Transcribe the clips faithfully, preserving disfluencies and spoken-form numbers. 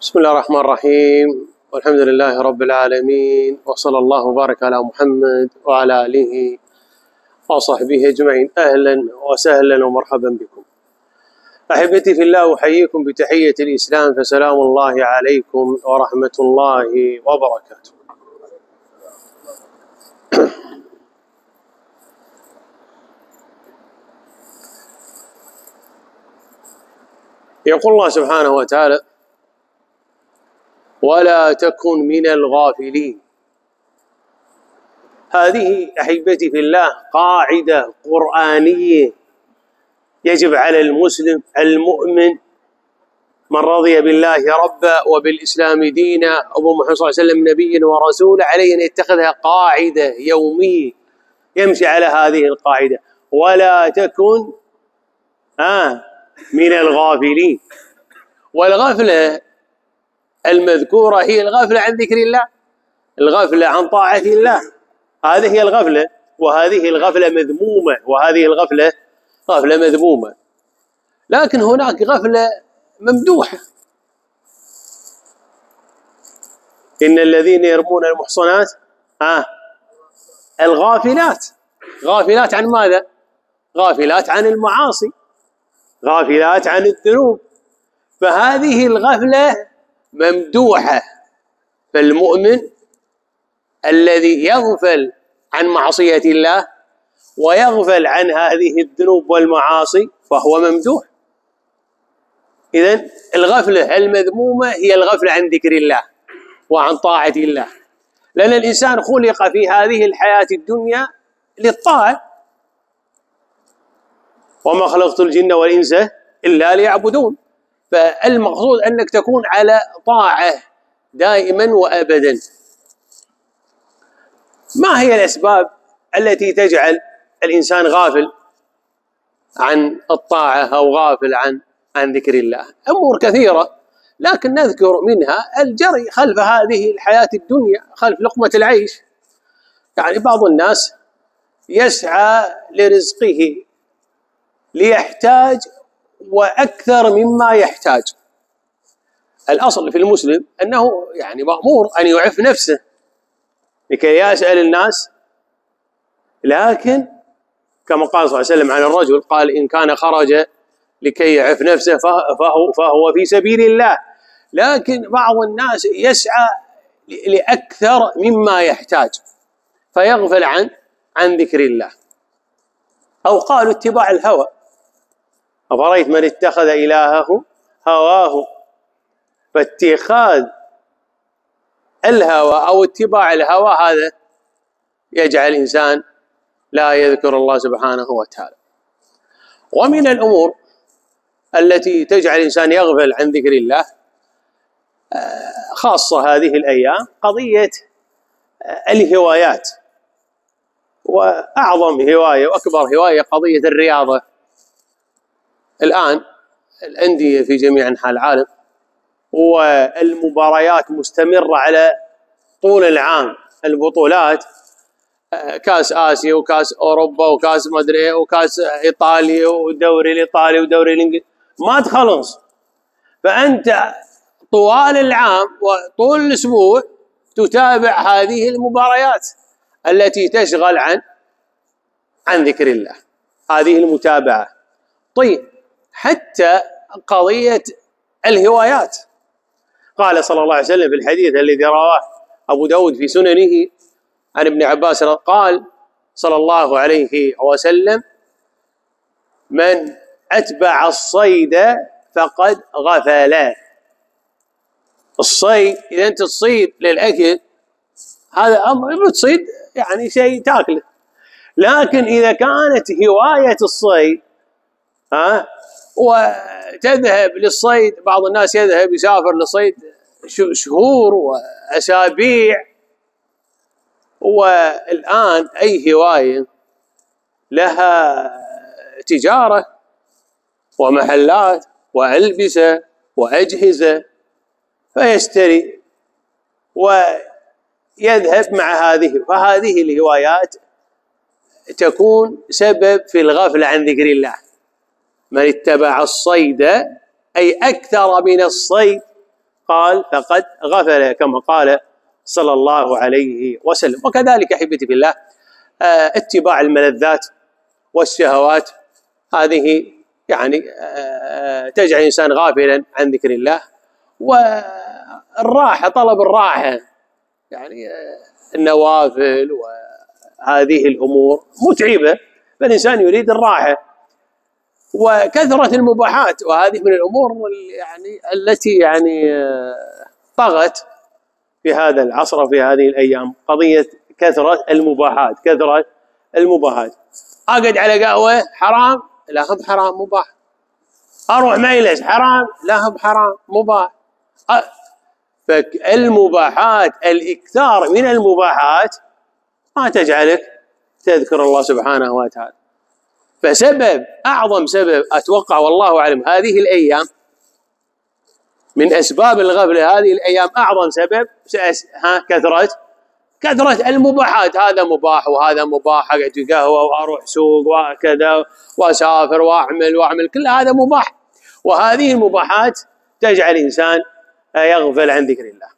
بسم الله الرحمن الرحيم، والحمد لله رب العالمين، وصلى الله وبارك على محمد وعلى آله وصحبه أجمعين. أهلا وسهلا ومرحبا بكم أحبتي في الله، أحييكم بتحية الإسلام، فسلام الله عليكم ورحمة الله وبركاته. يقول الله سبحانه وتعالى: ولا تكن من الغافلين. هذه أحبتي في الله قاعدة قرآنية يجب على المسلم المؤمن، من رضي بالله ربا وبالإسلام دينا أبو محمد صلى الله عليه وسلم نبيا ورسولا، عليه أن يتخذها قاعدة يومية يمشي على هذه القاعدة: ولا تكن آه من الغافلين. والغفلة المذكورة هي الغفلة عن ذكر الله، الغفلة عن طاعة الله، هذه هي الغفلة، وهذه الغفلة مذمومة، وهذه الغفلة غفلة مذمومة. لكن هناك غفلة ممدوحة: إن الذين يرمون المحصنات آه الغافلات، غافلات عن ماذا؟ غافلات عن المعاصي، غافلات عن الذنوب، فهذه الغفلة ممدوحة. فالمؤمن الذي يغفل عن معصية الله ويغفل عن هذه الذنوب والمعاصي فهو ممدوح. إذن الغفلة المذمومة هي الغفلة عن ذكر الله وعن طاعة الله، لأن الإنسان خلق في هذه الحياة الدنيا للطاعة: وما خلقت الجن والإنس إلا ليعبدون. فالمقصود أنك تكون على طاعة دائما وأبدا. ما هي الأسباب التي تجعل الإنسان غافل عن الطاعة أو غافل عن عن ذكر الله؟ أمور كثيرة، لكن نذكر منها الجري خلف هذه الحياة الدنيا، خلف لقمة العيش. يعني بعض الناس يسعى لرزقه ليحتاج وأكثر مما يحتاج. الأصل في المسلم أنه يعني مأمور أن يعف نفسه لكي يسأل الناس، لكن كما قال صلى الله عليه وسلم عن الرجل، قال: إن كان خرج لكي يعف نفسه فهو, فهو في سبيل الله. لكن بعض الناس يسعى لأكثر مما يحتاج فيغفل عن عن ذكر الله. أو قالوا اتباع الهوى: أفرأيت من اتخذ إلهه هواه. فاتخاذ الهوى أو اتباع الهوى هذا يجعل الإنسان لا يذكر الله سبحانه وتعالى. ومن الأمور التي تجعل الإنسان يغفل عن ذكر الله، خاصة هذه الأيام، قضية الهوايات. وأعظم هواية وأكبر هواية قضية الرياضة. الآن الأندية في جميع أنحاء العالم والمباريات مستمرة على طول العام، البطولات، كاس آسيا وكاس أوروبا وكاس مدري وكاس إيطاليا ودوري الإيطالي ودوري الإنجليزي، ما تخلص. فأنت طوال العام وطول الأسبوع تتابع هذه المباريات التي تشغل عن عن ذكر الله، هذه المتابعة. طيب، حتى قضية الهوايات، قال صلى الله عليه وسلم في الحديث الذي رواه أبو داود في سننه عن ابن عباس، قال صلى الله عليه وسلم: من أتبع الصيد فقد غفل. الصيد، إذا أنت تصيد للأكل هذا أمر، تصيد يعني شيء تاكله. لكن إذا كانت هواية الصيد ها وتذهب للصيد، بعض الناس يذهب يسافر للصيد شهور وأسابيع. والآن أي هواية لها تجارة ومحلات وألبسة وأجهزة، فيشتري ويذهب مع هذه، فهذه الهوايات تكون سبب في الغفلة عن ذكر الله. من اتبع الصيد أي أكثر من الصيد، قال فقد غفر، كما قال صلى الله عليه وسلم. وكذلك أحبتي بالله اتباع الملذات والشهوات هذه يعني تجعل الإنسان غافلا عن ذكر الله، والراحة طلب الراحة يعني النوافل وهذه الأمور متعبة، فالإنسان يريد الراحة، وكثرة المباحات وهذه من الأمور يعني التي يعني طغت في هذا العصر في هذه الأيام، قضية كثرة المباحات كثرة المباحات. أقعد على قهوة حرام، لا هم حرام مباح، أروح مجلس حرام، لا هم حرام مباح. فالمباحات الإكثار من المباحات ما تجعلك تذكر الله سبحانه وتعالى. فسبب أعظم سبب أتوقع والله أعلم هذه الأيام من أسباب الغفلة هذه الأيام، أعظم سبب ها كثرة كثرة المباحات، هذا مباح وهذا مباح، أقعد في قهوة وأروح سوق وكذا وأسافر وأعمل وأعمل كل هذا مباح، وهذه المباحات تجعل الإنسان يغفل عن ذكر الله.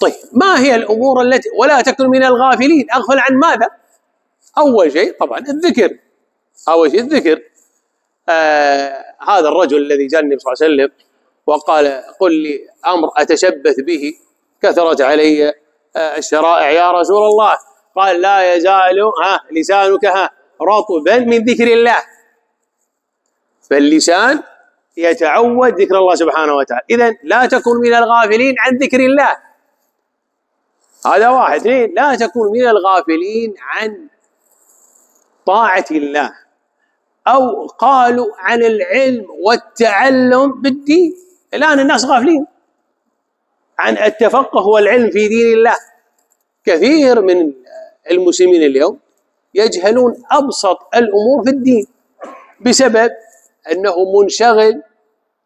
طيب ما هي الأمور التي ولا تكن من الغافلين؟ أغفل عن ماذا؟ أول شيء طبعا الذكر، أول شيء الذكر. آه هذا الرجل الذي جاء النبي صلى الله عليه وسلم وقال قل لي أمر أتشبث به كثرت علي آه الشرائع يا رسول الله، قال لا يزال ها لسانك ها رطبا من ذكر الله. فاللسان يتعود ذكر الله سبحانه وتعالى، إذا لا تكن من الغافلين عن ذكر الله، هذا واحد. اثنين، لا تكن من الغافلين عن طاعة الله، أو قالوا عن العلم والتعلم بالدين. الآن الناس غافلين عن التفقه والعلم في دين الله، كثير من المسلمين اليوم يجهلون أبسط الأمور في الدين بسبب أنه منشغل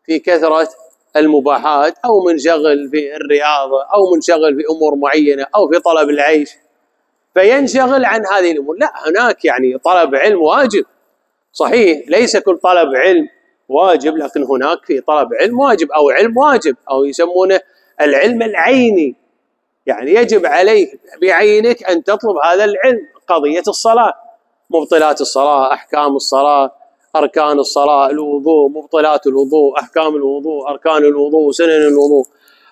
في كثرة المباحات، أو منشغل في الرياضة، أو منشغل في أمور معينة، أو في طلب العيش، فينشغل عن هذه الأمور. لا، هناك يعني طلب علم واجب صحيح، ليس كل طلب علم واجب، لكن هناك في طلب علم واجب أو علم واجب، أو يسمونه العلم العيني، يعني يجب عليك بعينك أن تطلب هذا العلم، قضية الصلاة، مبطلات الصلاة، أحكام الصلاة، أركان الصلاة، الوضوء، مبطلات الوضوء، أحكام الوضوء، أركان الوضوء، سنن الوضوء،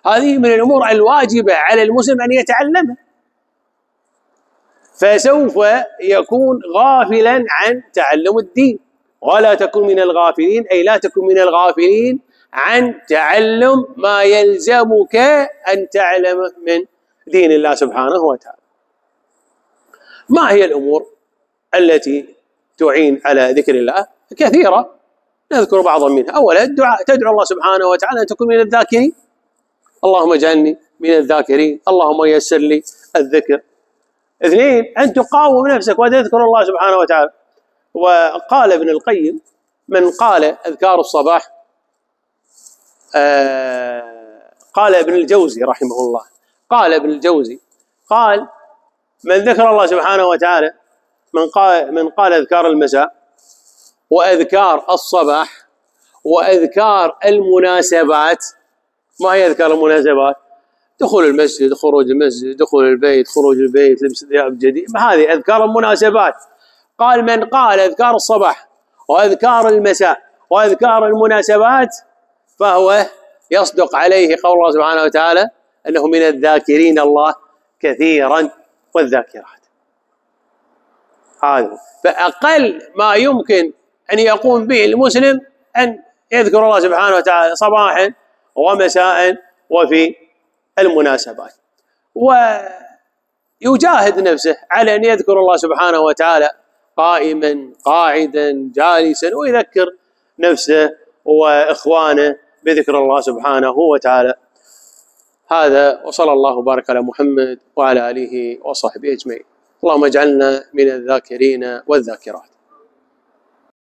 هذه من الأمور الواجبة على المسلم أن يتعلمها، فسوف يكون غافلا عن تعلم الدين. ولا تكن من الغافلين، أي لا تكن من الغافلين عن تعلم ما يلزمك أن تعلم من دين الله سبحانه وتعالى. ما هي الأمور التي تعين على ذكر الله؟ كثيرة، نذكر بعضا منها. أولا الدعاء، تدعو الله سبحانه وتعالى أن تكون من الذاكرين، اللهم اجعلني من الذاكرين، اللهم يسر لي الذكر. اثنين، أن تقاوم نفسك وتذكر الله سبحانه وتعالى. وقال ابن القيم من قال أذكار الصباح، آه قال ابن الجوزي رحمه الله، قال ابن الجوزي قال من ذكر الله سبحانه وتعالى، من قال من قال أذكار المساء وأذكار الصباح وأذكار المناسبات. ما هي أذكار المناسبات؟ دخول المسجد، خروج المسجد، دخول البيت، خروج البيت، لبس ثياب جديد، هذه أذكار المناسبات. قال من قال أذكار الصباح وأذكار المساء وأذكار المناسبات فهو يصدق عليه قول الله سبحانه وتعالى أنه من الذاكرين الله كثيرا والذاكرات. هذا فأقل ما يمكن أن يقوم به المسلم أن يذكر الله سبحانه وتعالى صباحا ومساء وفي المناسبات، ويجاهد نفسه على أن يذكر الله سبحانه وتعالى قائما قاعدا جالسا، ويذكر نفسه وإخوانه بذكر الله سبحانه وتعالى. هذا، وصلى الله وبارك على محمد وعلى آله وصحبه أجمعين. اللهم اجعلنا من الذاكرين والذاكرات.